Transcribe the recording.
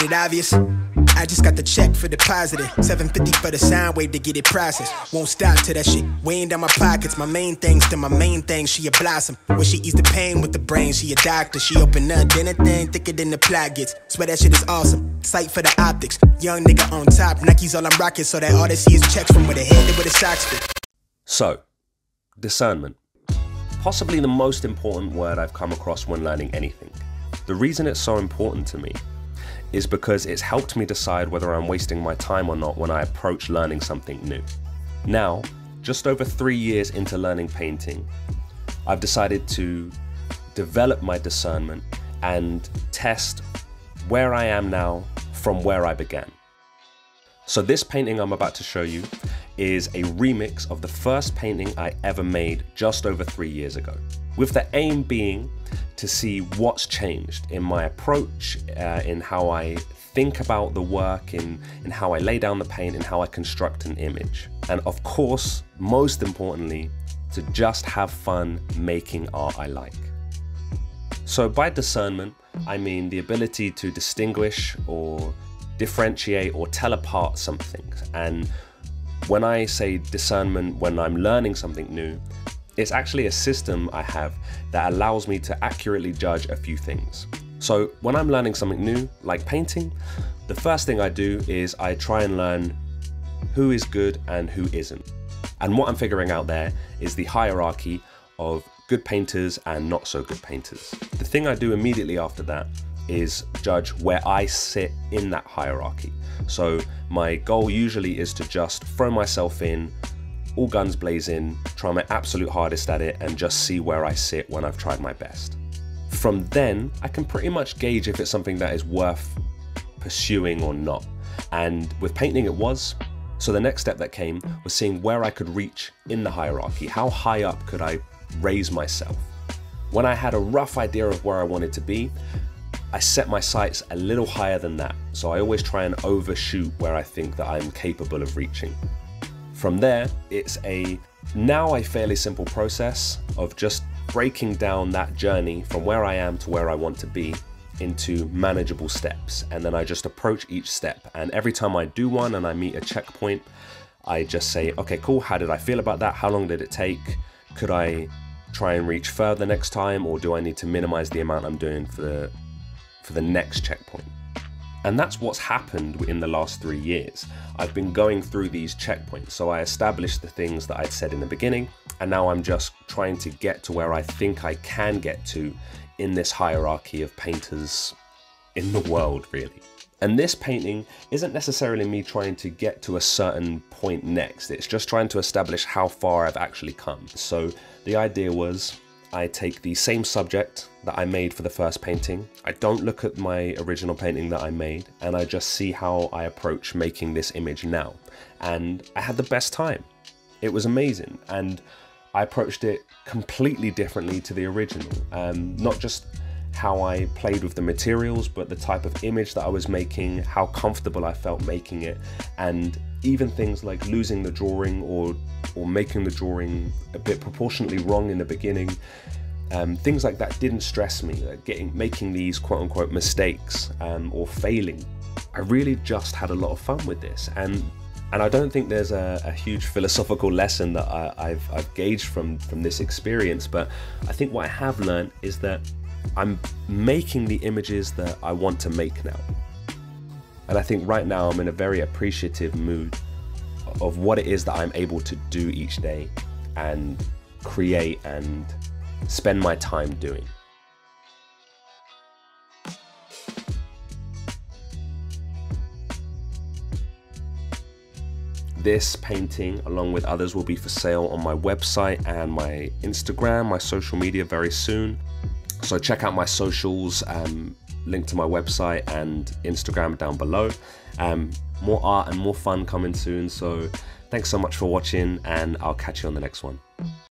Ain't it obvious? I just got the check for depositing, $750 for the sound wave to get it processed. Won't stop till that shit weighing down my pockets. My main thing's still my main thing, she a blossom. When she eats the pain with the brain, she a doctor. She open up, then a thing thicker than the plot gets. Swear that shit is awesome, sight for the optics. Young nigga on top, Nike's all I'm rocking. So that all they see is checks from where they head to where the socks fit. So, discernment. Possibly the most important word I've come across when learning anything. The reason it's so important to me is because it's helped me decide whether I'm wasting my time or not when I approach learning something new. Now, just over 3 years into learning painting, I've decided to develop my discernment and test where I am now from where I began. So this painting I'm about to show you is a remix of the first painting I ever made just over 3 years ago, with the aim being to see what's changed in my approach, in how I think about the work, in how I lay down the paint, in how I construct an image. And of course, most importantly, to just have fun making art I like. So by discernment, I mean the ability to distinguish or differentiate or tell apart some things. And when I say discernment when I'm learning something new, it's actually a system I have that allows me to accurately judge a few things. So when I'm learning something new, like painting, the first thing I do is I try and learn who is good and who isn't. And what I'm figuring out there is the hierarchy of good painters and not so good painters. The thing I do immediately after that is judge where I sit in that hierarchy. So my goal usually is to just throw myself in, all guns blazing, try my absolute hardest at it and just see where I sit when I've tried my best. From then, I can pretty much gauge if it's something that is worth pursuing or not. And with painting it was, so the next step that came was seeing where I could reach in the hierarchy. How high up could I raise myself? When I had a rough idea of where I wanted to be, I set my sights a little higher than that. So I always try and overshoot where I think that I'm capable of reaching. From there, it's now a fairly simple process of just breaking down that journey from where I am to where I want to be into manageable steps. And then I just approach each step. And every time I do one and I meet a checkpoint, I just say, okay, cool, how did I feel about that? How long did it take? Could I try and reach further next time? Or do I need to minimize the amount I'm doing for the next checkpoint? And that's what's happened in the last 3 years. I've been going through these checkpoints. So I established the things that I'd said in the beginning, and now I'm just trying to get to where I think I can get to in this hierarchy of painters in the world, really. And this painting isn't necessarily me trying to get to a certain point next. It's just trying to establish how far I've actually come. So the idea was, I take the same subject that I made for the first painting. I don't look at my original painting that I made, and I just see how I approach making this image now. And I had the best time. It was amazing. And I approached it completely differently to the original. Not just how I played with the materials, but the type of image that I was making, how comfortable I felt making it, and even things like losing the drawing or making the drawing a bit proportionately wrong in the beginning. Things like that didn't stress me, like making these quote unquote mistakes or failing. I really just had a lot of fun with this. And I don't think there's a huge philosophical lesson that I've gauged from this experience, but I think what I have learned is that I'm making the images that I want to make now. And I think right now I'm in a very appreciative mood of what it is that I'm able to do each day and create and spend my time doing. This painting, along with others, will be for sale on my website and my Instagram, my social media very soon. So check out my socials, link to my website and Instagram down below. More art and more fun coming soon. So thanks so much for watching, and I'll catch you on the next one.